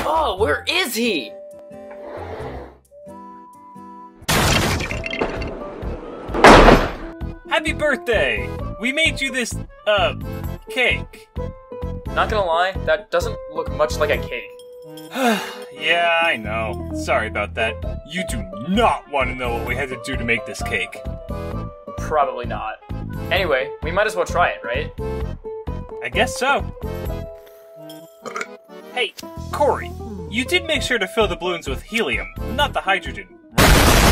Oh, where is he? Happy birthday! We made you this, cake. Not gonna lie, that doesn't look much like a cake. Yeah, I know. Sorry about that. You do not want to know what we had to do to make this cake. Probably not. Anyway, we might as well try it, right? I guess so. Hey, Corey, you did make sure to fill the balloons with helium, not the hydrogen.